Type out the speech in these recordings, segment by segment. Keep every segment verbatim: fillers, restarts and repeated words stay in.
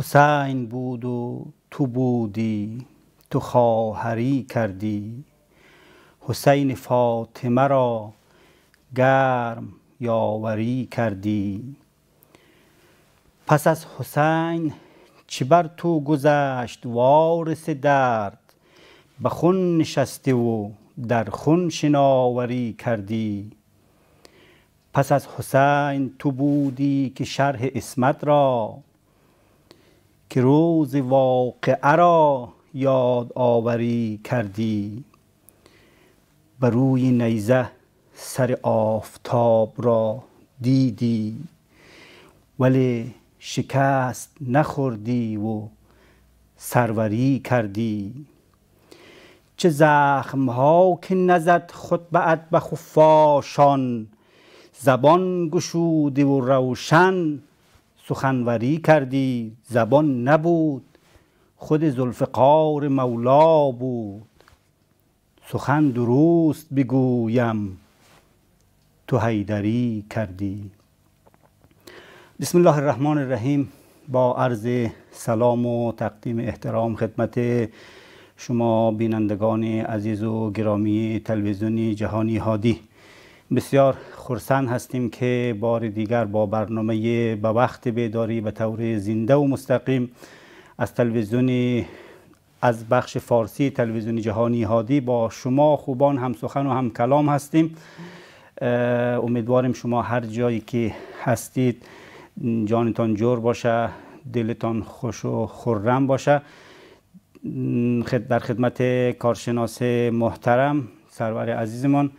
حسین بود و تو بودی، تو خواهری کردی. حسین فاطمه را گرم یاوری کردی. پس از حسین چه بر تو گذشت وارث درد، به خون نشستی و در خون شناوری کردی. پس از حسین تو بودی که شرح عصمت را، که روز واقعه را یاد آوری کردی. بر روی نیزه سر آفتاب را دیدی، ولی شکست نخوردی و سروری کردی. چه زخمها که نزد خطبه‌ات به خفاشان، زبان گشودی و روشن سخنوری کردی. زبان نبود، خود ذوالفقار مولا بود. سخن درست بگویم، تو حیدری کردی. بسم الله الرحمن الرحیم. با عرض سلام و تقدیم احترام خدمت شما بینندگان عزیز و گرامی تلویزیون جهانی هادی، بسیار خرسند هستیم که بار دیگر با برنامه به وقت بیداری به طور زنده و مستقیم از تلویزیون از بخش فارسی تلویزیون جهانی هادی با شما خوبان هم سخن و هم کلام هستیم. امیدواریم شما هر جایی که هستید جانتان جور باشه، دلتان خوش و خرم باشه. در خدمت کارشناس محترم سرور عزیزمان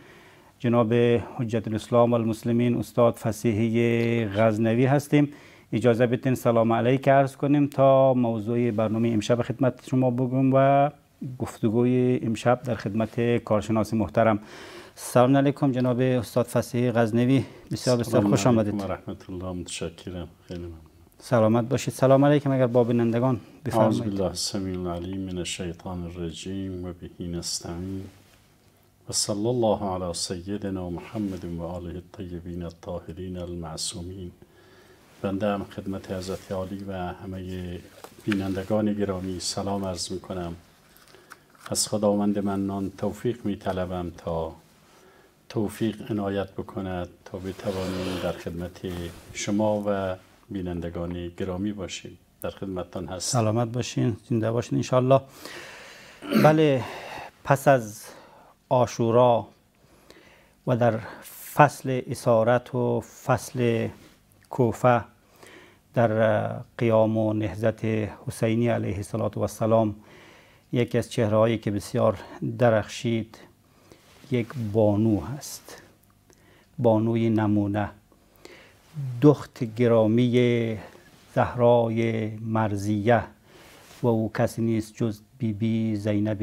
جناب حجتالاسلام والمسلمین استاد فصیح غزنوی هستیم. اجازه بدین سلام علیک عرض کنیم تا موضوع برنامه امشب خدمت شما بگم و گفتگوی امشب در خدمت کارشناس محترم. سلام علیکم جناب استاد فصیح غزنوی، بسیار بسیار خوش آمدید. سلام علیکم و رحمت الله، متشکرم، خیلی ممنون. سلامت باشید. سلام علیکم. اگر با بینندگان بفرمایید. اعوذ بالله السمیع العلیم من الشیطان الرجیم و به نستعین و صلی الله علی سیدنا محمد و آله الطیبین الطاهرین المعصومین. بنده هم خدمت حضرت عالی و همه بینندگان گرامی سلام عرض می کنم. از خداوند منان توفیق می طلبم تا توفیق عنایت بکند تا بتوانیم در خدمت شما و بینندگان گرامی باشیم. در خدمتتان هست. سلامت باشین، زنده باشین ان شاء الله. بله، پس از عاشورا و در فصل اسارت و فصل کوفه در قیام و نهضت حسینی علیه السلام، یکی از چهره‌هایی که بسیار درخشید یک بانو هست، بانوی نمونه، دخت گرامی زهرای مرضیه و او کسی نیست جز بیبی زینب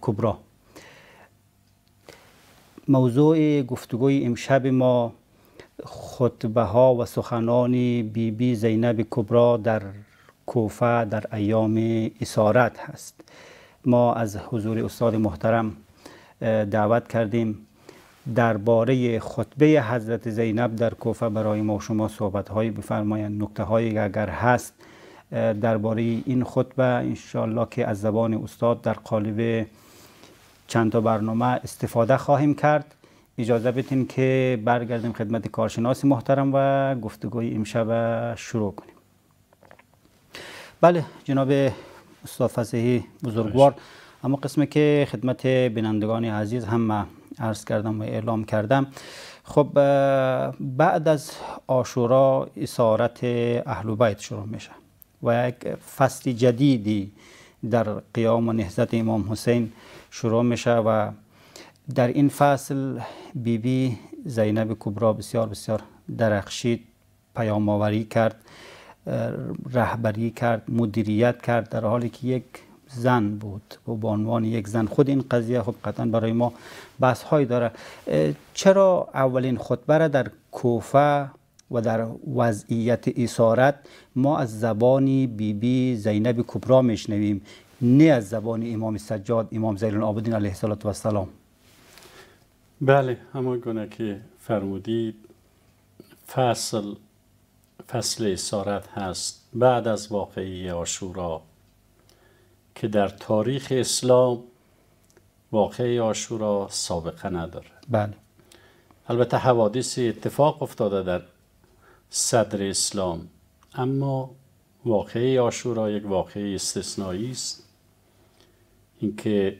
کبرا. موضوع گفتگوی امشب ما خطبه ها و سخنان بیبی زینب کبرا در کوفه در ایام اسارت هست. ما از حضور استاد محترم دعوت کردیم درباره خطبه حضرت زینب در کوفه برای ما شما صحبت هایی بفرمایند، نکته هایی اگر هست درباره این خطبه، ان شاء الله که از زبان استاد در قالب چند تا برنامه استفاده خواهیم کرد. اجازه بدین که برگردیم خدمت کارشناس محترم و گفتگوی امشب شروع کنیم. بله جناب استاد فصیح بزرگوار، اما قسمی که خدمت بینندگان عزیز هم عرض کردم و اعلام کردم، خب بعد از عاشورا اسارت اهل بیت شروع میشه و یک فصل جدیدی در قیام و نهضت امام حسین شروع میشه و در این فصل بیبی زینب کبرا بسیار بسیار درخشید، پیام آوری کرد، رهبری کرد، مدیریت کرد، در حالی که یک زن بود و به عنوان یک زن. خود این قضیه خب قطعا برای ما بحث هایی داره. چرا اولین خطبه را در کوفه و در وضعیت اسارت ما از زبان بیبی زینب کبرا میشنویم، نه از زبان امام سجاد امام زینالعابدین علیه السلام؟ بله، همان گونه که فرمودید فصل فصل اسارت هست بعد از واقعه عاشورا که در تاریخ اسلام واقعه عاشورا سابقه نداره. بله. البته حوادثی اتفاق افتاده در صدر اسلام، اما واقعه عاشورا یک واقعه استثنایی است. اینکه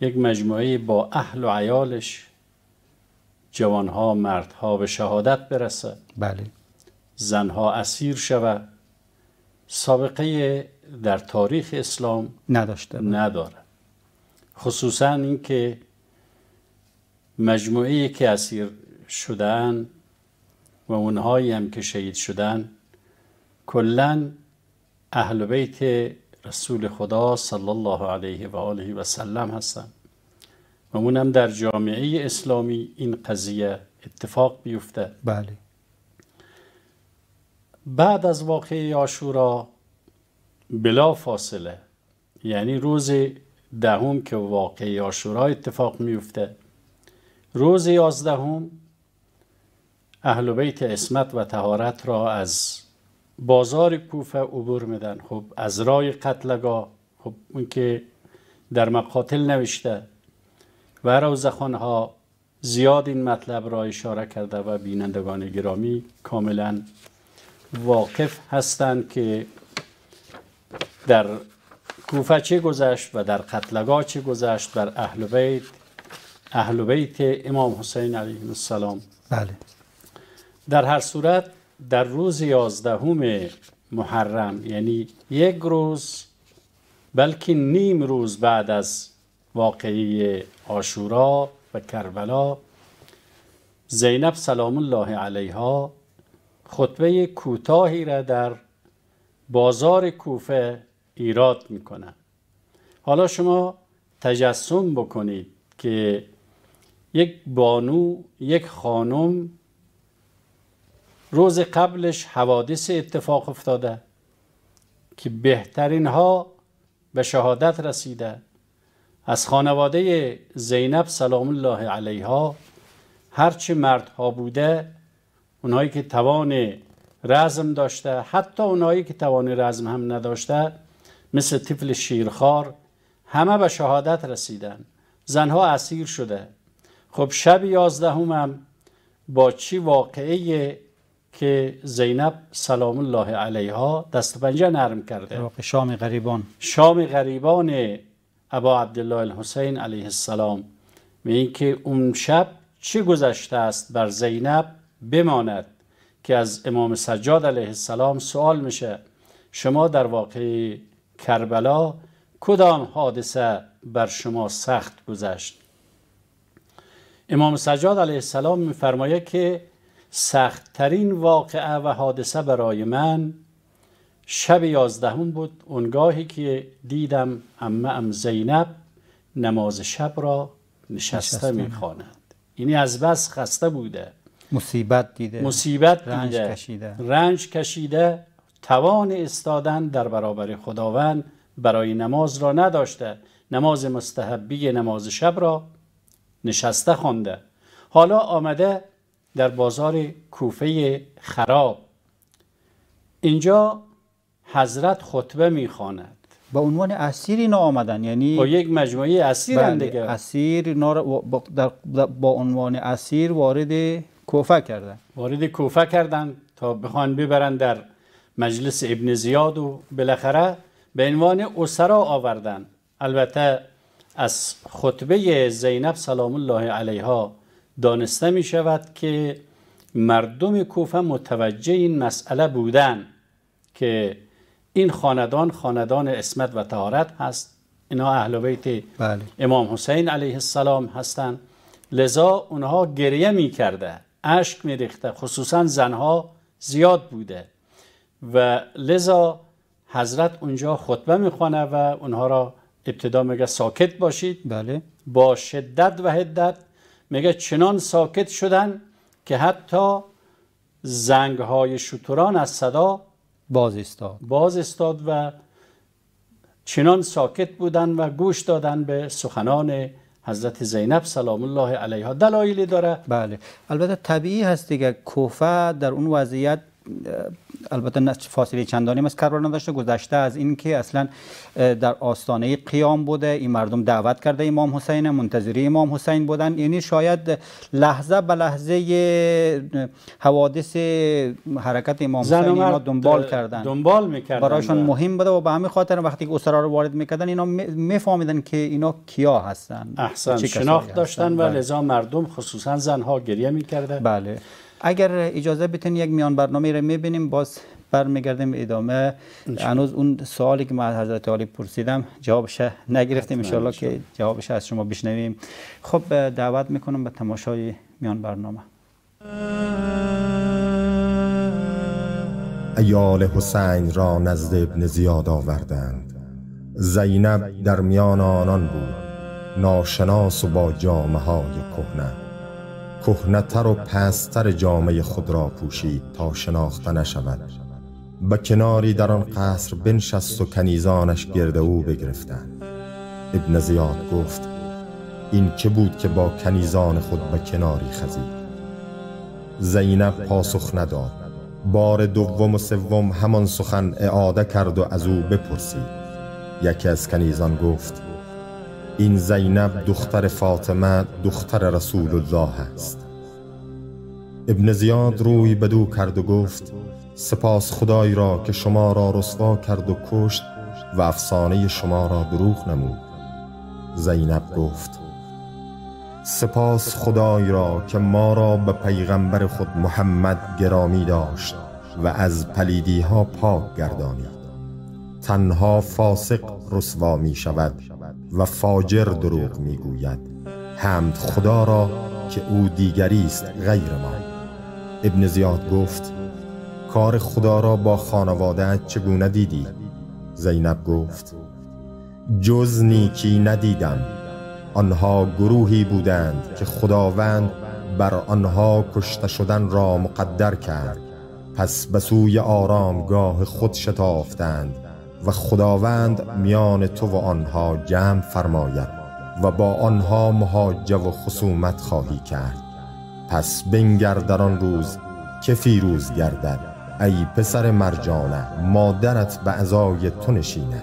یک مجموعه با اهل و عیالش، جوانها، مردها به شهادت برسد، بله، زنها اسیر شود، سابقه در تاریخ اسلام نداشته نداره. خصوصا اینکه مجموعه که اسیر شدن و اونهایی هم که شهید شدن کلا اهل بیت رسول خدا صلی الله علیه و آله و سلم هستن و اونم در جامعه اسلامی این قضیه اتفاق بیفته. بله. بعد از واقعه عاشورا بلا فاصله، یعنی روز دهم که واقعه عاشورا اتفاق میفته، روز یازدهم اهل بیت عصمت و طهارت را از بازار کوفه عبور میدن. خب از رای قتلگاه، خب اون که در مقاتل نوشته و روزخوان‌ها زیاد این مطلب را اشاره کرده و بینندگان گرامی کاملا واقف هستند که در کوفه چه گذشت و در قتلگاه چه گذشت بر اهل بیت، اهل بیت امام حسین علیه السلام. بله. در هر صورت در روز یازدهم محرم، یعنی یک روز بلکه نیم روز بعد از واقعه عاشورا و کربلا، زینب سلام الله علیها خطبه کوتاهی را در بازار کوفه ایراد میکنند. حالا شما تجسم بکنید که یک بانو، یک خانم، روز قبلش حوادث اتفاق افتاده که بهترین ها به شهادت رسیده، از خانواده زینب سلام الله علیها هرچه مردها بوده، اونهایی که توان رزم داشته، حتی اونهایی که توان رزم هم نداشته مثل طفل شیرخوار، همه به شهادت رسیدن، زنها اسیر شده. خب شب یازدهم هم با چی واقعه که زینب سلام الله علیها دست پنجه نرم کرده، شام غریبان، شام غریبان ابا عبدالله الحسین علیه السلام، به اینکه اون شب چه گذشته است بر زینب بماند که از امام سجاد علیه السلام سوال میشه شما در واقع کربلا کدام حادثه بر شما سخت گذشت؟ امام سجاد علیه السلام میفرماید که سختترین واقعه و حادثه برای من شب یازدهم بود، اونگاهی که دیدم عمه‌ام زینب نماز شب را نشسته میخواند. یعنی از بس خسته بوده، مصیبت دیده، مصیبت رنج دیده، کشیده. رنج کشیده، توان استادن در برابر خداوند برای نماز را نداشته، نماز مستحبی نماز شب را نشسته خوانده. حالا آمده در بازار کوفه خراب، اینجا حضرت خطبه میخواند. با عنوان اسیر اینا آمدن، یعنی با یک مجموعه اسیرن دیگه، اسیر اینا را با عنوان اسیر وارد کوفه کردن، وارد کوفه کردن تا بخوان ببرن در مجلس ابن زیاد و بالاخره به عنوان اسرا آوردن. البته از خطبه زینب سلام الله علیها دانسته می شود که مردم کوفه متوجه این مسئله بودن که این خاندان خاندان عصمت و طهارت هست، اینا اهل بیت بله. امام حسین علیه السلام هستند، لذا اونها گریه می کرده، اشک می ریخته، خصوصا زنها زیاد بوده و لذا حضرت اونجا خطبه می خوانه و اونها را ابتدا میگه ساکت باشید. بله. با شدت و حدت میگه چنان ساکت شدن که حتی زنگ های شتران از صدا باز استاد باز استاد و چنان ساکت بودن و گوش دادن به سخنان حضرت زینب سلام الله علیها. دلایلی داره. بله. البته طبیعی هست دیگه، کوفه در اون وضعیت البته فاصله چندانی از کربلا نداشته، گذشته از این که اصلا در آستانه قیام بوده، این مردم دعوت کرده امام حسین، منتظری امام حسین بودن، یعنی شاید لحظه به لحظه حوادث حرکت امام حسین اینا دنبال کردن، دنبال میکردن، برایشان مهم بوده و به همین خاطر وقتی اسرا رو وارد میکردن اینا میفهمیدن که اینا کیا هستن، احسن شناخت داشتن و لذا مردم خصوصا زنها گریه میکردن. بله، اگر اجازه بدین یک میان برنامه رو میبینیم، باز برمیگردیم ادامه. هنوز اون سوالی که من از حضرت علی پرسیدم جوابش نگرفتیم، ان شاء الله که جوابش از شما بشنویم. خب دعوت میکنم به تماشای میان برنامه. عیال حسین را نزد ابن زیاد آوردند. زینب در میان آنان بود، ناشناس و با جامه های کهنه، کهنه‌تر و پستر جامه خود را پوشید تا شناخته نشود. به کناری در آن قصر بنشست و کنیزانش گرد او بگرفتند. ابن زیاد گفت این که بود که با کنیزان خود به کناری خزید؟ زینب پاسخ نداد. بار دوم و سوم همان سخن اعاده کرد و از او بپرسید. یکی از کنیزان گفت این زینب دختر فاطمه دختر رسول الله است. ابن زیاد روی بدو کرد و گفت سپاس خدای را که شما را رسوا کرد و کشت و افسانه شما را دروغ نمود. زینب گفت سپاس خدای را که ما را به پیغمبر خود محمد گرامی داشت و از پلیدی ها پاک گردانید. تنها فاسق رسوا می شود و فاجر دروغ میگوید. حمد خدا را که او دیگری است غیر ما. ابن زیاد گفت کار خدا را با خانواده‌ات چگونه دیدی؟ زینب گفت جز نیکی ندیدم. آنها گروهی بودند که خداوند بر آنها کشته شدن را مقدر کرد، پس به سوی آرامگاه خود شتافتند و خداوند میان تو و آنها جمع فرماید و با آنها محاجه و خصومت خواهی کرد. پس بنگر در آن روز که فیروز گردد، ای پسر مرجانه، مادرت به عزای تو نشیند.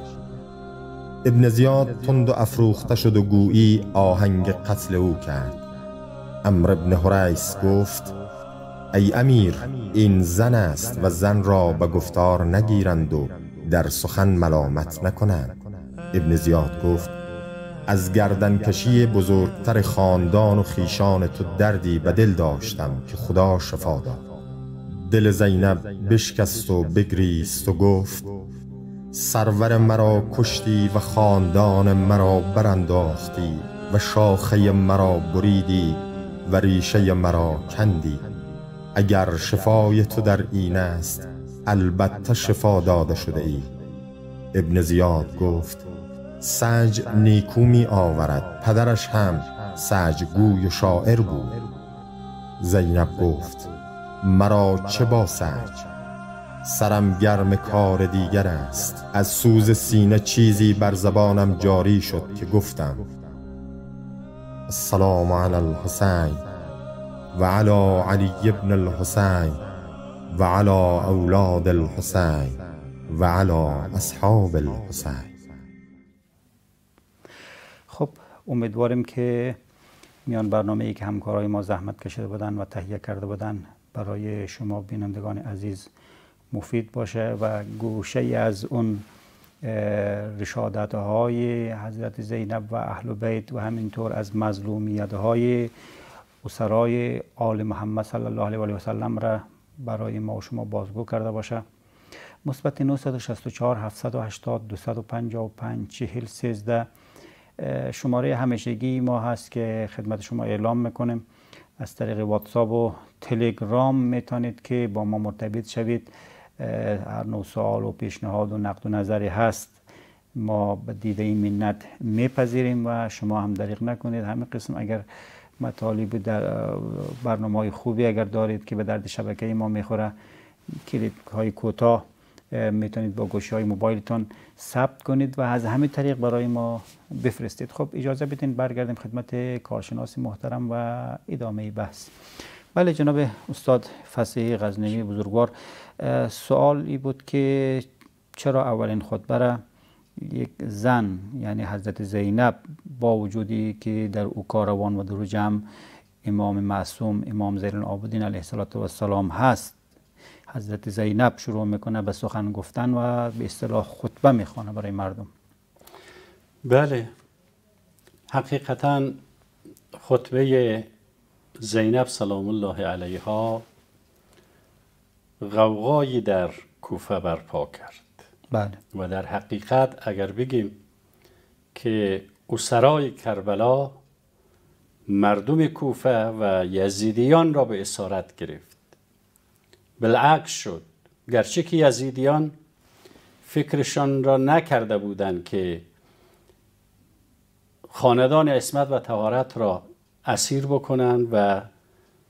ابن زیاد تند و افروخته شد و گویی آهنگ قتل او کرد. عمرو بن حریث گفت ای امیر، این زن است و زن را به گفتار نگیرند و در سخن ملامت نکنند. ابن زیاد گفت از گردنکشی بزرگتر خاندان و خیشان تو دردی به دل داشتم که خدا شفا داد. دل زینب بشکست و بگریست و گفت سرور مرا کشتی و خاندان مرا برانداختی و شاخه مرا بریدی و ریشه مرا کندی. اگر شفای تو در این است، البته شفا داده شده ای. ابن زیاد گفت سج نیکو می آورد، پدرش هم سج گوی و شاعر بود. زینب گفت مرا چه با سج؟ سرم گرم کار دیگر است. از سوز سینه چیزی بر زبانم جاری شد که گفتم السلام علی الحسین و علی علی ابن الحسین و علی اولاد الحسین و علی اصحاب الحسین. خب امیدواریم که میان برنامه ای که همکارای ما زحمت کشیده بودن و تهیه کرده بودن برای شما بینندگان عزیز مفید باشه و گوشه از اون رشادت های حضرت زینب و اهل بیت و همینطور از مظلومیت های اسرای آل محمد صلی الله علیه و سلم را برای ما و شما بازگو کرده باشه. مثبت نه شش چهار هفت هشت صفر دو پنج پنج چهار صفر یک سه شماره همیشگی ما هست که خدمت شما اعلام میکنیم. از طریق واتساپ و تلگرام میتونید که با ما مرتبط شوید. هر نوع سوال و پیشنهاد و نقد و نظری هست ما به دیده این منت میپذیریم و شما هم دریغ نکنید. همین قسم اگر مطالب در برنامه‌های خوبی اگر دارید که به درد شبکه ما میخوره، کلیپ های کوتاه میتونید با گوشی‌های موبایلتون ثبت کنید و از همین طریق برای ما بفرستید. خب اجازه بدین برگردیم خدمت کارشناس محترم و ادامه بحث. بله جناب استاد فصیح غزنوی بزرگوار، سوال ای بود که چرا اولین خطبه را یک زن یعنی حضرت زینب با وجودی که در او کاروان و در جمع امام معصوم امام زینالعابدین علیه السلام هست، حضرت زینب شروع میکنه به سخن گفتن و به اصطلاح خطبه میخوانه برای مردم؟ بله، حقیقتا خطبه زینب سلام الله علیها غوغایی در کوفه برپا کرد. بله. و در حقیقت اگر بگیم که اسرای کربلا مردم کوفه و یزیدیان را به اسارت گرفت، بالعکس شد. گرچه که یزیدیان فکرشان را نکرده بودند که خاندان عصمت و طهارت را اسیر بکنند و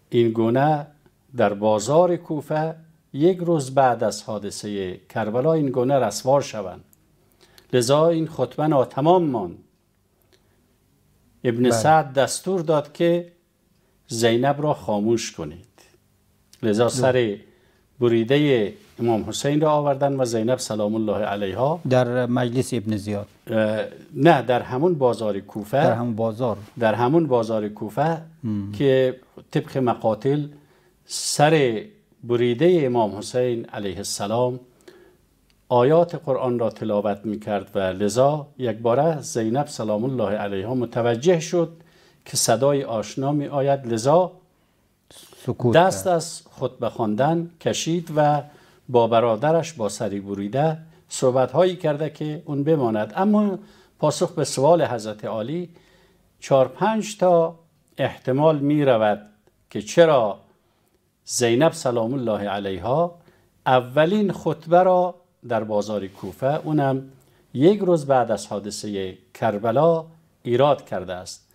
این گونه در بازار کوفه یک روز بعد از حادثه کربلا این گونه رسوا شوند. لذا این خطبه ناتمام ماند. ابن سعد دستور داد که زینب را خاموش کنید. لذا سر بریده امام حسین را آوردن و زینب سلام الله علیها در مجلس ابن زیاد، نه در همون بازار کوفه، در همون بازار در همون بازار کوفه مم. که طبق مقاتل سر بریده امام حسین علیه السلام آیات قرآن را تلاوت میکرد و لذا یک باره زینب سلام الله علیها متوجه شد که صدای آشنا می آید، لذا دست از خطبه خواندن کشید و با برادرش با سری بریده صحبت هایی کرده که اون بماند. اما پاسخ به سوال حضرت عالی، چهار پنج تا احتمال می رود که چرا زینب سلام الله علیها اولین خطبه را در بازار کوفه، اونم یک روز بعد از حادثه کربلا، ایراد کرده است.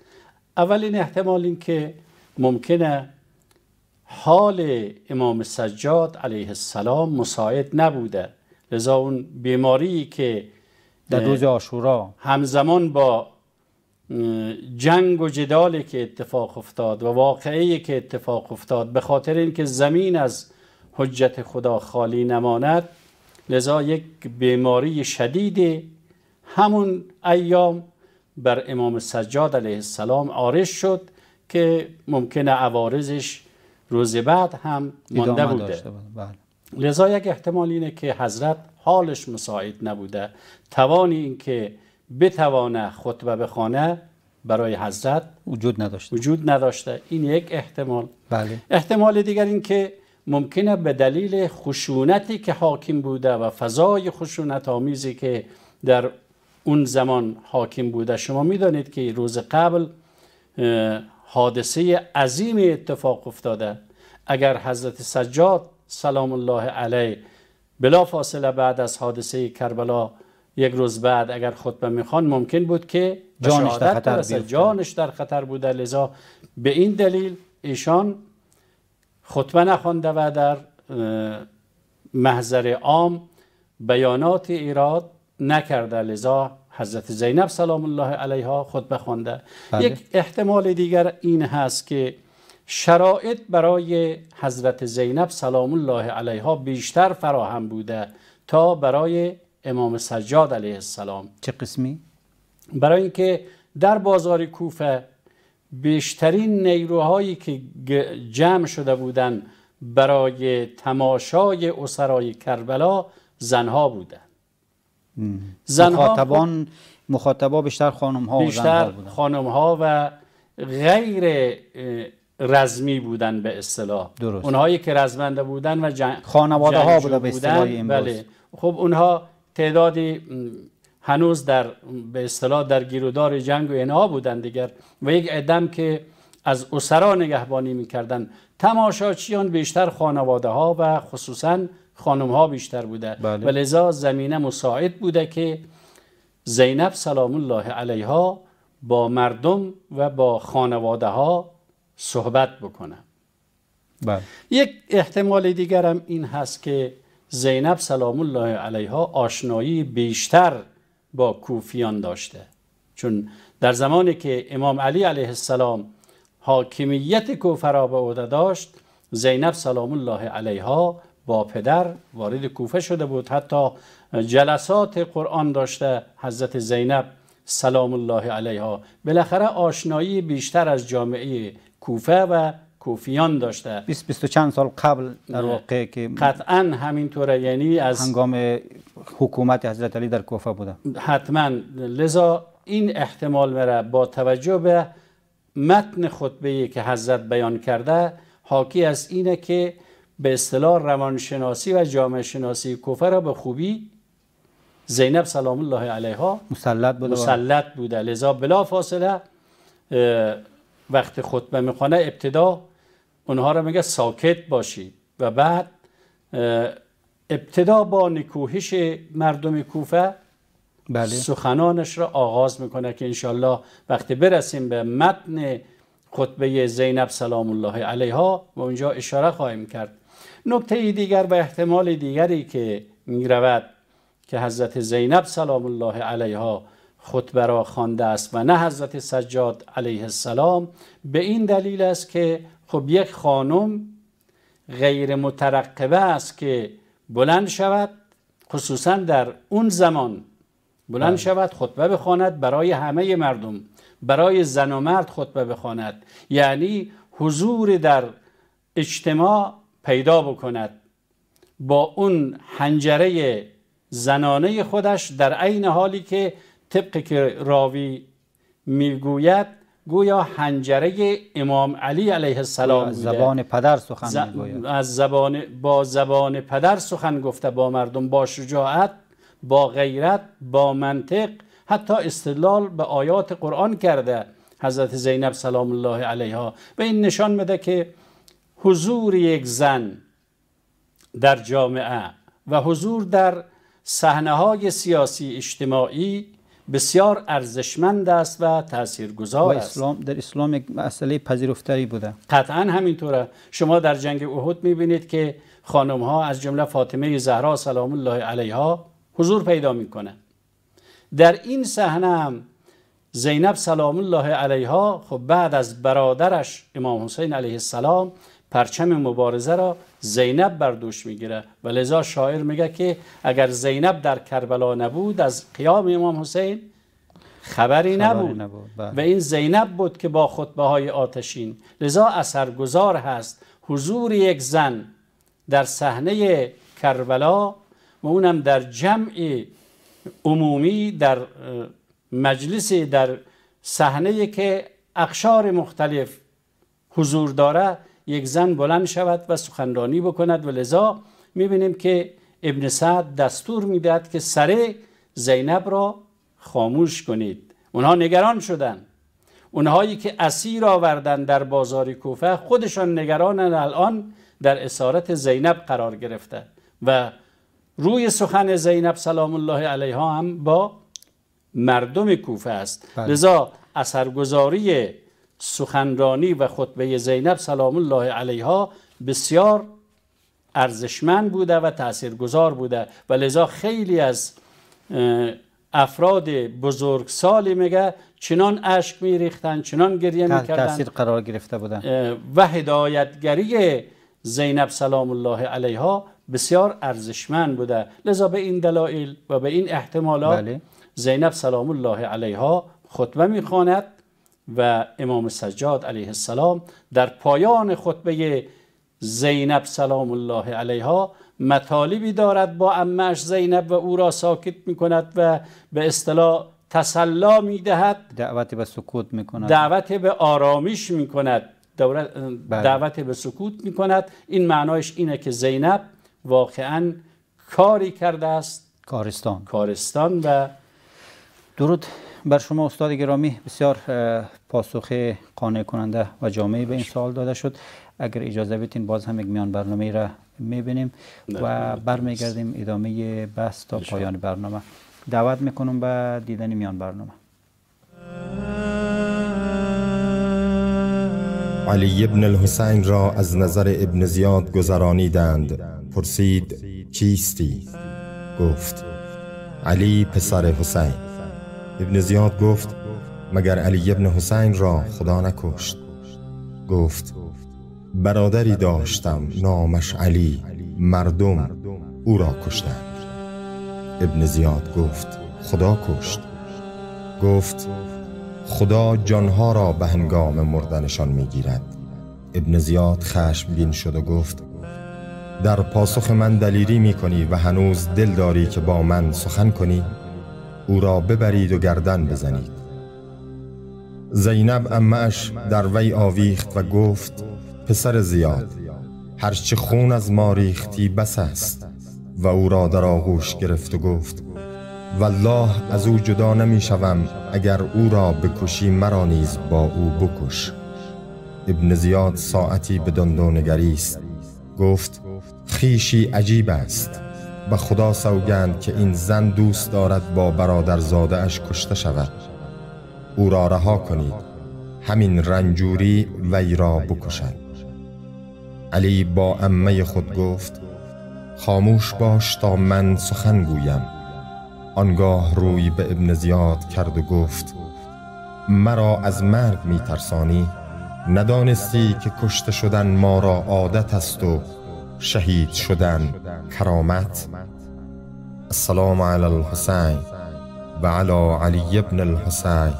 اولین احتمال این که ممکنه حال امام سجاد علیه السلام مساعد نبوده، لذا اون بیماری که در روز عاشورا همزمان با جنگ و جدالی که اتفاق افتاد و واقعی که اتفاق افتاد، به خاطر اینکه زمین از حجت خدا خالی نماند، لذا یک بیماری شدید همون ایام بر امام سجاد علیه السلام عارض شد که ممکنه عوارضش روز بعد هم مانده بوده. بله. لذا یک احتمال اینه که حضرت حالش مساعد نبوده، توانی این که بتوانه خطبه بخوانه برای حضرت وجود نداشته. وجود نداشته. این یک احتمال. بله. احتمال دیگر این که ممکنه به دلیل خشونتی که حاکم بوده و فضای خشونت آمیزی که در اون زمان حاکم بوده، شما میدانید که روز قبل حادثه عظیم اتفاق افتاده. اگر حضرت سجاد سلام الله علیه بلا فاصله بعد از حادثه کربلا یک روز بعد اگر خطبه میخوان، ممکن بود که جانش در خطر بود، جانش در خطر بوده. لذا به این دلیل ایشان خطبه نخوانده و در محضر عام بیانات ایراد نکرده، لذا حضرت زینب سلام الله علیها خطبه خوانده. بله. یک احتمال دیگر این هست که شرایط برای حضرت زینب سلام الله علیها بیشتر فراهم بوده تا برای امام سجاد علیه السلام. چه قسمی؟ برای اینکه در بازار کوفه بیشترین نیروهایی که جمع شده بودند برای تماشای اسرای کربلا زنها بودند. زنها مخاطبان مخاطبا بیشتر خانم ها و زنها بودن، خانم ها و غیر رزمی بودن به اصطلاح. اونهایی که رزمنده بودن و جن... خانواده ها بوده به اصطلاح امروز. بله. خب اونها تعدادی هنوز در به اصطلاح در گیرودار جنگ و اینها بودن دیگر، و یک عدم که از اسرا نگهبانی میکردن. تماشاچیان بیشتر خانواده ها و خصوصا خانم ها بیشتر بوده. بله. و لذا زمینه مساعد بوده که زینب سلام الله علیها با مردم و با خانواده ها صحبت بکنه. بله. یک احتمال دیگر هم این هست که زینب سلام الله علیها آشنایی بیشتر با کوفیان داشته، چون در زمانی که امام علی علیه السلام حاکمیت کفرا به عهده داشت، زینب سلام الله علیها با پدر وارد کوفه شده بود، حتی جلسات قرآن داشته حضرت زینب سلام الله علیها. بالاخره آشنایی بیشتر از جامعه کوفه و کوفیان داشته. بیست بیست و چند سال قبل در واقع که قطعا همینطوره، یعنی از هنگام حکومت حضرت علی در کوفه بوده حتما. لذا این احتمال میره با توجه به متن خطبه‌ای که حضرت بیان کرده، حاکی از اینه که به اصطلاح روانشناسی و جامعه شناسی کوفه را به خوبی زینب سلام الله علیها مسلط بوده, مسلط بوده. لذا بلا فاصله وقت خطبه میخونه، ابتدا اونها را میگه ساکت باشید و بعد ابتدا با نکوهش مردم کوفه بله. سخنانش را آغاز میکنه که انشالله وقتی برسیم به متن خطبه زینب سلام الله علیها و اونجا اشاره خواهیم کرد. نکته دیگر و احتمال دیگری که میرود که حضرت زینب سلام الله علیها خطبه را خوانده است و نه حضرت سجاد علیه السلام، به این دلیل است که خب یک خانم غیر مترقبه است که بلند شود، خصوصا در اون زمان بلند آه. شود خطبه بخواند برای همه مردم، برای زن و مرد خطبه بخواند، یعنی حضور در اجتماع پیدا بکند، با اون حنجره زنانه خودش، در عین حالی که طبق که راوی میگوید گویا حنجره امام علی علیه السلام، از زبان پدر سخن ز... میگوید، از زبان با زبان پدر سخن گفته با مردم، با شجاعت، با غیرت، با منطق، حتی استدلال به آیات قرآن کرده حضرت زینب سلام الله علیها. و این نشان میده که حضور یک زن در جامعه و حضور در صحنه‌های سیاسی اجتماعی بسیار ارزشمند است و تاثیرگذار است. اسلام در اسلام یک مسئله پذیرفتاری بوده. قطعا همینطوره. شما در جنگ احد میبینید که خانم‌ها از جمله فاطمه زهرا سلام الله علیها حضور پیدا میکنه. در این صحنه هم زینب سلام الله علیها خب بعد از برادرش امام حسین علیه السلام پرچم مبارزه را زینب بر دوش میگیره و لذا شاعر میگه که اگر زینب در کربلا نبود از قیام امام حسین خبری نبود, نبود. و این زینب بود که با خطبه های آتشین. لذا اثرگذار هست حضور یک زن در صحنه کربلا و اونم در جمع عمومی، در مجلسی، در صحنه که اقشار مختلف حضور داره، یک زن بلند شود و سخنرانی بکند. و لذا میبینیم که ابن سعد دستور میدهد که سر زینب را خاموش کنید. اونها نگران شدند. اونهایی که اسیر آوردند در بازار کوفه خودشان نگرانند، الان در اسارت زینب قرار گرفته و روی سخن زینب سلام الله علیها هم با مردم کوفه است. بله. لذا اثرگذاری سخنرانی و خطبه زینب سلام الله علیها بسیار ارزشمند بوده و تاثیرگذار بوده و لذا خیلی از افراد بزرگسالی میگه چنان اشک میریختن، چنان گریه میکردن، تاثیر قرار گرفته بودن. و هدایتگری زینب سلام الله علیها بسیار ارزشمند بوده. لذا به این دلایل و به این احتمالات بله. زینب سلام الله علیها خطبه میخواند و امام سجاد علیه السلام در پایان خطبه زینب سلام الله علیها مطالبی دارد با عمه‌اش زینب و او را ساکت میکند و به اصطلاح تسلی میدهد، دعوت به سکوت میکند، دعوت به آرامش میکند، دعوت به سکوت میکند. این معنایش اینه که زینب واقعا کاری کرده است، کارستان کارستان. و درود بر شما استاد گرامی، بسیار پاسخ قانع کننده و جامعی به این سوال داده شد. اگر اجازه بدین باز هم یک میان برنامه را میبینیم و برمیگردیم ادامه بحث تا پایان برنامه. دعوت میکنم به دیدن میان برنامه. علی ابن الحسین را از نظر ابن زیاد گذرانیدند. پرسید چیستی؟ گفت علی پسر حسین. ابن زیاد گفت مگر علی ابن حسین را خدا نکشت؟ گفت برادری داشتم نامش علی، مردم او را کشتند. ابن زیاد گفت خدا کشت. گفت خدا جانها را به هنگام مردنشان میگیرد. ابن زیاد خشمگین شد و گفت در پاسخ من دلیری میکنی و هنوز دل داری که با من سخن کنی؟ او را ببرید و گردن بزنید. زینب عمه‌اش در وی آویخت و گفت پسر زیاد، هرچه خون از ما ریختی بس است. و او را در آغوش گرفت و گفت والله از او جدا نمی شوم، اگر او را بکشی مرا نیز با او بکش. ابن زیاد ساعتی به دندان نگریست، گفت خویشی عجیب است، به خدا سوگند که این زن دوست دارد با برادرزاده اش کشته شود. او را رها کنید، همین رنجوری وی را بکشد. علی با عمه خود گفت خاموش باش تا من سخن گویم. آنگاه روی به ابن زیاد کرد و گفت مرا از مرگ میترسانی؟ ندانستی که کشته شدن ما را عادت است و شهید شدن کرامت؟ السلام علی الحسین و علی علی ابن الحسین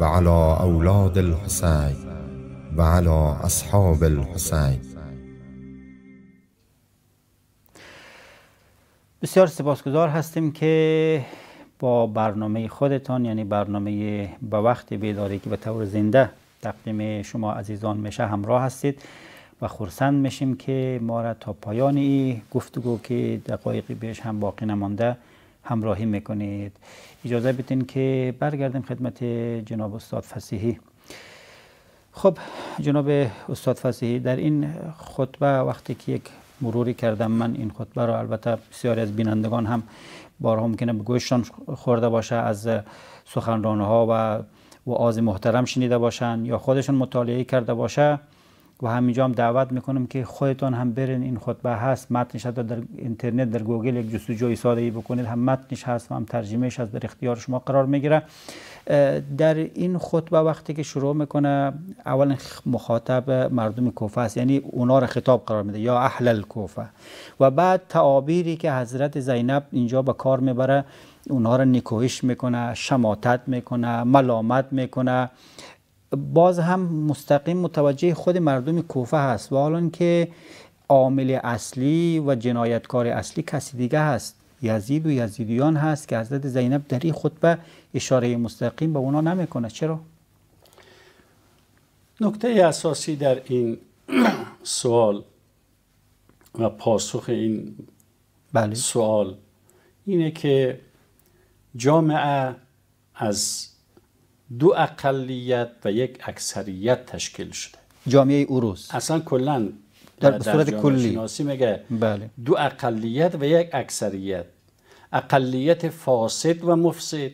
و علی اولاد الحسین و علی اصحاب الحسین. بسیار سپاسگزار هستیم که با برنامه خودتان، یعنی برنامه به وقت بیداری که به طور زنده تقدیم شما عزیزان میشه همراه هستید و خرسند میشیم که ما را تا پایان این گفتگو که دقایقی بهش هم باقی نمانده همراهی میکنید. اجازه بدین که برگردیم خدمت جناب استاد فصیحی. خب جناب استاد فصیحی، در این خطبه وقتی که یک مروری کردم من این خطبه را، البته بسیاری از بینندگان هم بارها ممکنه به گوششان خورده باشه از سخنرانها و وعاظ محترم شنیده باشن یا خودشون مطالعه کرده باشه، و همینجا هم دعوت میکنم که خودتان هم برین، این خطبه هست، متنش حتی در اینترنت در گوگل یک جستجوی ساده‌ای بکنید، هم متنش هست و هم ترجمهش از در اختیار شما قرار میگیره. در این خطبه وقتی که شروع میکنه، اول مخاطب مردم کوفه است، یعنی اونا را خطاب قرار میده، یا اهل الکوفه، و بعد تعابیری که حضرت زینب اینجا به کار میبره اونها را نکوهش میکنه، شماتت میکنه، ملامت میکنه، باز هم مستقیم متوجه خود مردم کوفه هست. و حالا که عامل اصلی و جنایتکار اصلی کسی دیگه هست، یزید و یزیدیان هست که حضرت زینب در این خطبه اشاره مستقیم به اونا نمیکنه. چرا؟ نکته اساسی در این سوال و پاسخ این بله. سوال اینه که جامعه از دو اقلیت و یک اکثریت تشکیل شده. جامعه اوروز اصلا کلا در, در صورت کلی شناسی میگه بله. دو اقلیت و یک اکثریت، اقلیت فاسد و مفسد،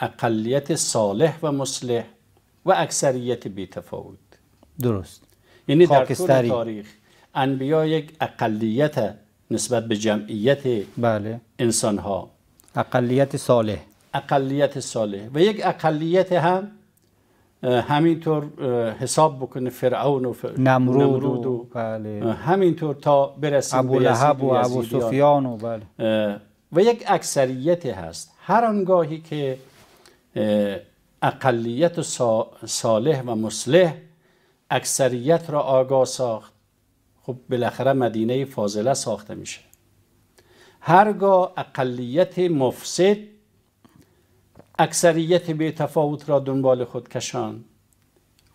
اقلیت صالح و مصلح، و اکثریت بی‌تفاوت. درست، یعنی در طول تاریخ انبیا یک اقلیت نسبت به جمعیت بله. انسان ها، اقلیت صالح، اقلیت صالح، و یک اقلیت هم همینطور حساب بکنه فرعون و فر... نمرود و, و بله. همینطور تا برسیم ابو لهب و ابو سفیان و بله. و یک اکثریت هست. هر آنگاهی که اقلیت صالح و مصلح اکثریت را آگاه ساخت، خب بالاخره مدینه فاضله ساخته میشه. هرگاه اقلیت مفسد اکثریت بی تفاوت را دنبال خود کشان،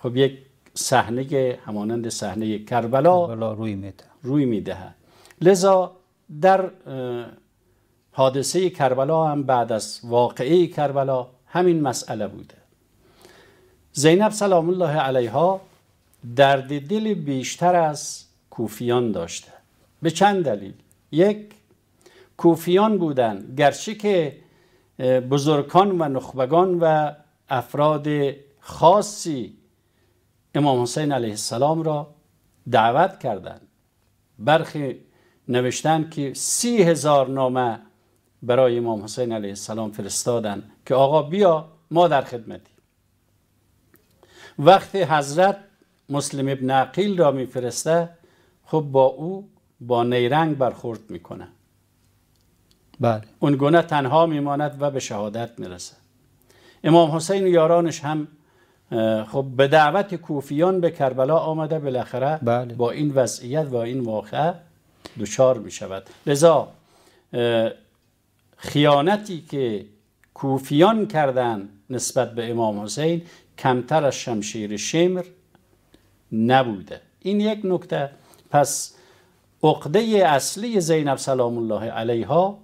خب یک صحنه همانند صحنه کربلا, کربلا روی میده روی میدهد. لذا در حادثه کربلا هم بعد از واقعه کربلا همین مسئله بوده. زینب سلام الله علیها درد دل بیشتر از کوفیان داشته، به چند دلیل. یک، کوفیان بودند گرچه که بزرگان و نخبگان و افراد خاصی امام حسین علیه السلام را دعوت کردند. برخی نوشتند که سی هزار نامه برای امام حسین علیه السلام فرستادند که آقا بیا ما در خدمتی. وقتی حضرت مسلم ابن عقیل را میفرسته، خب با او با نیرنگ برخورد میکنه. بله. اون گونه تنها میماند و به شهادت میرسه. امام حسین و یارانش هم خب به دعوت کوفیان به کربلا آمده، بالاخره بله. با این وضعیت و این واقعه دچار میشود. لذا خیانتی که کوفیان کردند نسبت به امام حسین کمتر از شمشیر شمر نبوده. این یک نکته. پس عقده اصلی زینب سلام الله علیها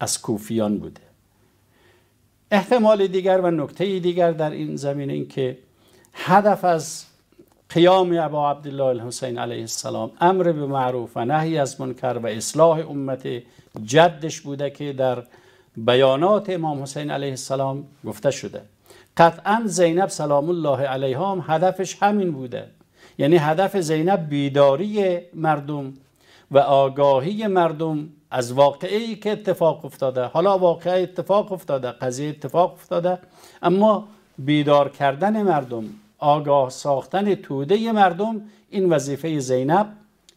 از کوفیان بوده. احتمال دیگر و نکته دیگر در این زمینه این که هدف از قیام ابا عبدالله الحسین علیه السلام امر به معروف و نهی از منکر و اصلاح امت جدش بوده که در بیانات امام حسین علیه السلام گفته شده. قطعا زینب سلام الله علیها هم هدفش همین بوده. یعنی هدف زینب بیداری مردم و آگاهی مردم از واقعی که اتفاق افتاده. حالا واقعه اتفاق افتاده، قضیه اتفاق افتاده، اما بیدار کردن مردم، آگاه ساختن توده مردم، این وظیفه زینب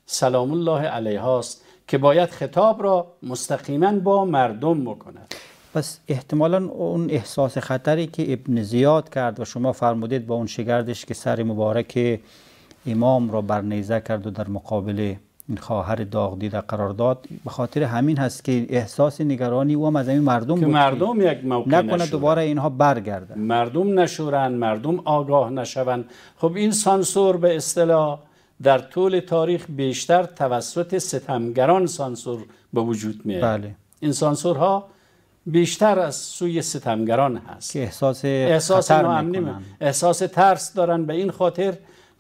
سلام الله علیها است که باید خطاب را مستقیما با مردم بکند. پس احتمالا اون احساس خطری که ابن زیاد کرد و شما فرمودید با اون شگردش که سر مبارک امام را بر نیزه کرد و در مقابل این خواهر داغ دیده قرار داد، به خاطر همین هست که احساس نگرانی و هم از همین مردم که بود مردم یک موقع نکنه دوباره اینها برگردن، مردم نشورن، مردم آگاه نشوند. خب این سانسور به اصطلاح در طول تاریخ بیشتر توسط ستمگران سانسور به وجود میاد. بله. این سانسورها بیشتر از سوی ستمگران هست که احساس احساس ناامنی، احساس ترس دارن. به این خاطر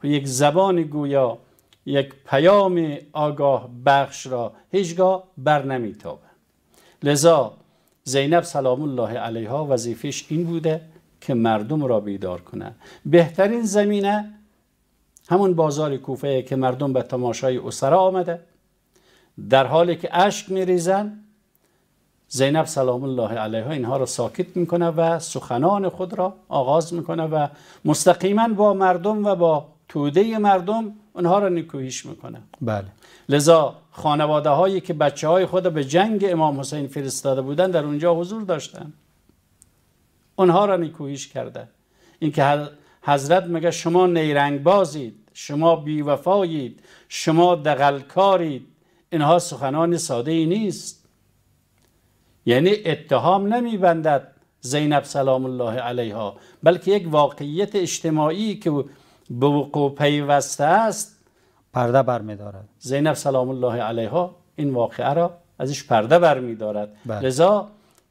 یک زبان گویا، یک پیام آگاه بخش را هیچگاه بر نمیتابه. لذا زینب سلام الله علیها وظیفش این بوده که مردم را بیدار کنه. بهترین زمینه همون بازار کوفه که مردم به تماشای اسرا آمده، در حالی که اشک میریزن، زینب سلام الله علیها اینها را ساکت میکنه و سخنان خود را آغاز میکنه و مستقیما با مردم و با توده مردم اونها را نیکویش میکنه. بله. لذا خانواده هایی که بچه های خود به جنگ امام حسین فرستاده بودن در اونجا حضور داشتن، اونها را نیکویش کرده. اینکه حضرت میگه شما نیرنگ بازید، شما بیوفایید، شما دغلکارید، اینها سخنان ساده ای نیست. یعنی اتهام نمیبندد زینب سلام الله علیها، بلکه یک واقعیت اجتماعی که به وقوع پیوسته است پرده برمیدارد. زینب سلام الله علیها این واقعه را ازش پرده برمیدارد. لذا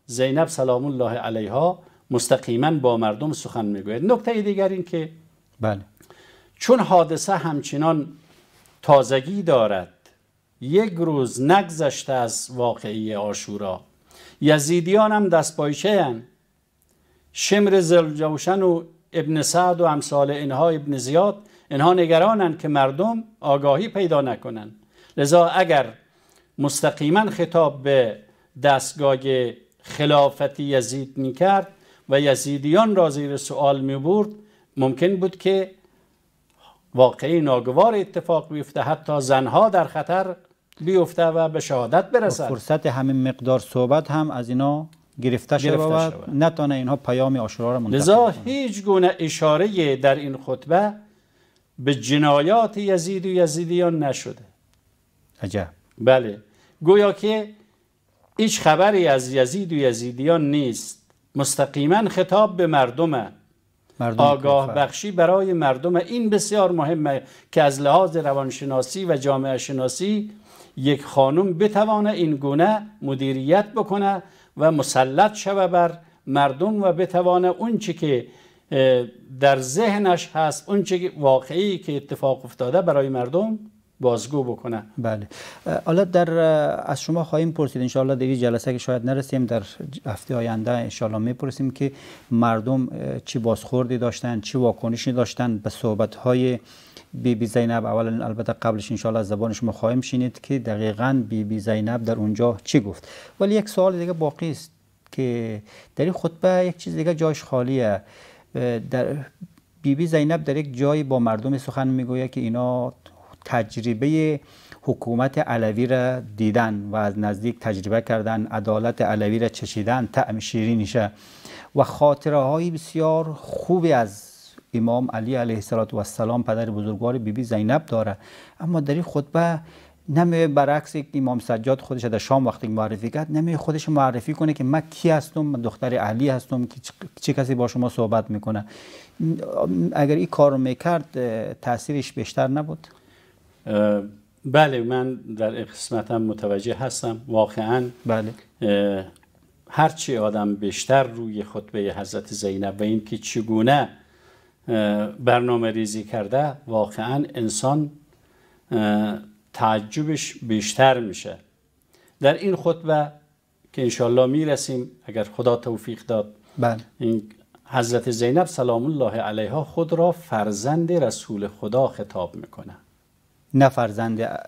زینب سلام الله علیها مستقیما با مردم سخن میگوید. نکته دیگر این که بله، چون حادثه همچنان تازگی دارد، یک روز نگذشته از واقعه عاشورا، یزیدیان هم دستپایچه هستند. شمر زلجوشن و ابن سعد و امثال اینها، ابن زیاد، اینها نگرانند که مردم آگاهی پیدا نکنند. لذا اگر مستقیما خطاب به دستگاه خلافت یزید میکرد و یزیدیان را زیر سؤال میبرد، ممکن بود که واقعی ناگوار اتفاق بیفته، حتی زنها در خطر بیفته و به شهادت برسد. فرصت همین مقدار صحبت هم از اینا گرفته شود، نتونه اینها پیام عاشورا را منتقل کنند. لذا هیچ گونه اشاره در این خطبه به جنایات یزید و یزیدیان نشده. عجب. بله، گویا که هیچ خبری از یزید و یزیدیان نیست، مستقیما خطاب به مردمه. مردم آگاه کوفه. بخشی برای مردم. این بسیار مهمه که از لحاظ روانشناسی و جامعه شناسی یک خانم بتوانه این گونه مدیریت بکنه و مسلط شود بر مردم و بتوانه اون چی که در ذهنش هست، اون چی واقعی که اتفاق افتاده برای مردم بازگو بکنه. بله. حالا در از شما خواهیم پرسید ان شاء الله، در این جلسه که شاید نرسیم، در هفته آینده ان شاء الله میپرسیم که مردم چی بازخوردی داشتن، چی واکنشی داشتن به صحبت های بی بی زینب. اولا البته قبلش ان شاء الله از زبان شما خواهیم شنید که دقیقاً بی بی زینب در اونجا چی گفت. ولی یک سوال دیگه باقی است که در این خطبه یک چیز دیگه جاش خالیه. در بیبی زینب در یک جایی با مردم سخن میگوید که اینا تجربه حکومت علوی را دیدن و از نزدیک تجربه کردن، عدالت علوی را چشیدن، طعم شیرینشه و خاطره های بسیار خوبی از امام علی علیه السلام پدر بزرگوار بیبی زینب داره. اما در این خطبه نمی برعکس امام سجاد خودش در شام وقتی معرفی کرد، نمی خودش معرفی کنه که من کی هستم، من دختر علی هستم، چه کسی با شما صحبت میکنه. اگر این کار رو میکرد تاثیرش بیشتر نبود؟ بله، من در قسمتم متوجه هستم واقعا. بله، هرچی آدم بیشتر روی خطبه حضرت زینب و این که چگونه برنامه ریزی کرده، واقعا انسان تعجبش بیشتر میشه. در این خطبه که انشالله میرسیم اگر خدا توفیق داد، بله، حضرت زینب سلام الله علیها خود را فرزند رسول خدا خطاب میکنه، نه فرزند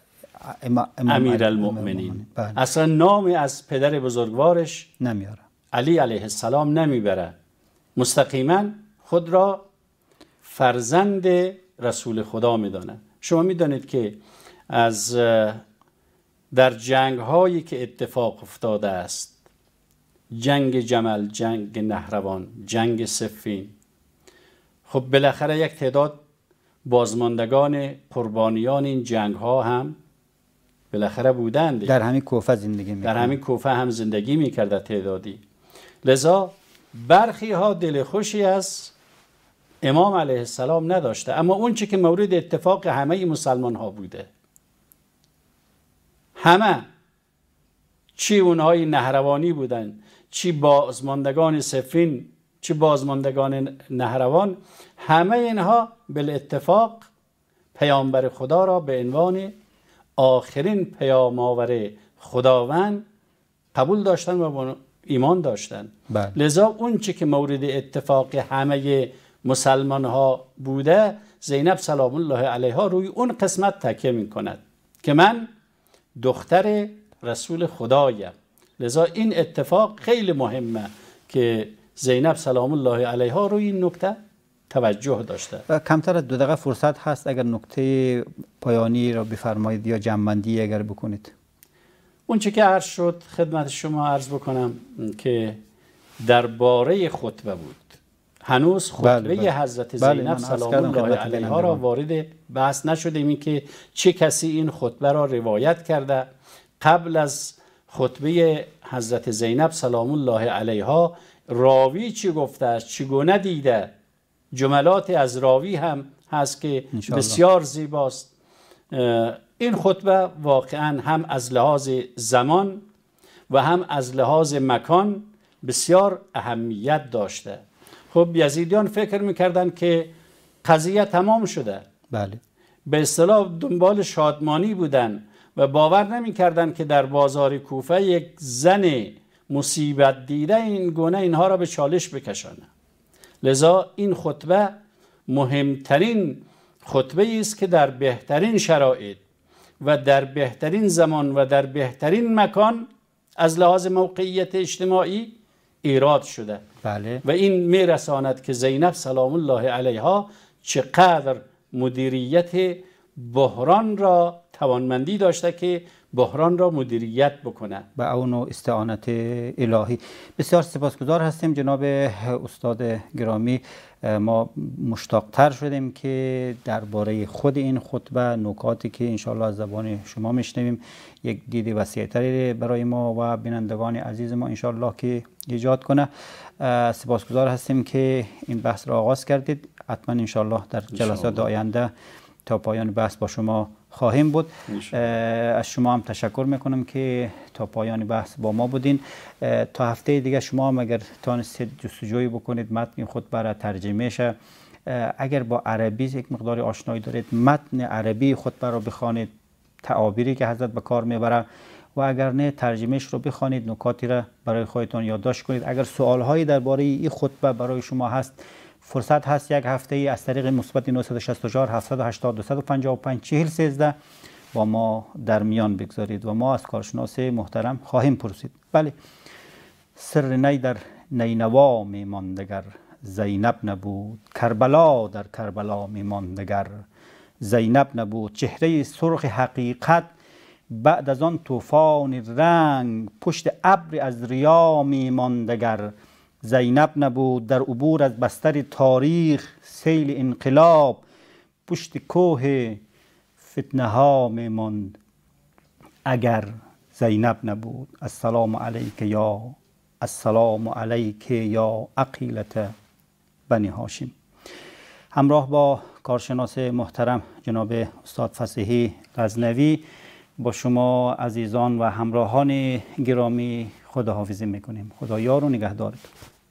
امیرالمؤمنین. اصلا نامی از پدر بزرگوارش نمیاره، علی علیه السلام نمیبره، مستقیما خود را فرزند رسول خدا میدانه. شما میدانید که از در جنگ هایی که اتفاق افتاده است، جنگ جمل، جنگ نهروان، جنگ صفین، خب بالاخره یک تعداد بازماندگان قربانیان این جنگ ها هم بالاخره بودند، در همین کوفه زندگی میکرد، در همین کوفه هم زندگی میکرده تعدادی. لذا برخی ها دل خوشی از امام علیه السلام نداشته، اما اون چی که مورد اتفاق همه مسلمان ها بوده، همه چی اونهای نهروانی بودن، چی بازماندگان صفین، چی بازماندگان نهروان، همه اینها بالاتفاق پیامبر خدا را به عنوان آخرین پیام‌آور خداوند قبول داشتن و ایمان داشتن. بله. لذا اون چی که مورد اتفاق همه مسلمان ها بوده، زینب سلام الله علیها روی اون قسمت تکیه می کند که من دختر رسول خدایم. لذا این اتفاق خیلی مهمه که زینب سلام الله علیها روی این نکته توجه داشته. و کمتر از دو دقیقه فرصت هست، اگر نکته پایانی را بفرمایید یا جمع‌بندی اگر بکنید. اون چه که عرض شد خدمت شما عرض بکنم که درباره خطبه بود. هنوز خطبه بله بله. حضرت زینب سلام الله علیها را وارد بحث نشدیم، این که چه کسی این خطبه را روایت کرده. قبل از خطبه حضرت زینب سلام الله علیها راوی چی گفته است، چگونه دیده، جملات از راوی هم هست که بسیار زیباست. این خطبه واقعا هم از لحاظ زمان و هم از لحاظ مکان بسیار اهمیت داشته. خب یزیدیان فکر میکردن که قضیه تمام شده، بله، به اصطلاح دنبال شادمانی بودن و باور نمیکردن که در بازار کوفه یک زن مصیبت دیده این گونه اینها را به چالش بکشانه. لذا این خطبه مهمترین خطبه است که در بهترین شرایط و در بهترین زمان و در بهترین مکان از لحاظ موقعیت اجتماعی ایراد شده. بله. و این میرساند که زینب سلام الله علیها چقدر مدیریت بحران را توانمندی داشته که بحران را مدیریت بکنه و اون استعانت الهی. بسیار سپاسگزار هستیم جناب استاد گرامی. ما مشتاقتر شدیم که درباره خود این خطبه نکاتی که انشاءالله از زبان شما میشنویم یک دید وسیع‌تری برای ما و بینندگان عزیز ما انشاءالله که ایجاد کنه. سپاسگزار هستیم که این بحث را آغاز کردید. حتما انشاءالله در جلسات آینده تا پایان بحث با شما خواهیم بود. از شما هم تشکر میکنم که تا پایان بحث با ما بودین. تا هفته دیگه شما هم اگر تانستید جستجوی بکنید، متن خطبه را ترجمه شه، اگر با عربی یک مقدار آشنایی دارید متن عربی خطبه را بخوانید، تعابیری که حضرت به کار میبره، و اگر نه ترجمهش رو بخوانید، نکاتی را برای خودتان یادداشت کنید. اگر سوالهایی درباره این خطبه برای شما هست، فرصت هست یک هفته ای از طریق مثبت نه شش چهار هفت هشت صفر دو پنج پنج چهار یک سه با ما در میان بگذارید و ما از کارشناس محترم خواهیم پرسید. بله، سر نی در نینوا میماند اگر زینب نبود، کربلا در کربلا می‌ماند دگر. زینب نبود، چهره سرخ حقیقت بعد از آن طوفان رنگ، پشت ابر از ریا می‌ماند دگر. زینب نبود، در عبور از بستر تاریخ، سیل انقلاب پشت کوه فتنه ها می‌ماند اگر. زینب نبود. السلام علیک یا السلام علیک یا عقیلت بنی هاشم. همراه با کارشناس محترم جناب استاد فصیح غزنوی با شما عزیزان و همراهان گرامی خداحافظی میکنیم. خدا یار و نگهدارتون.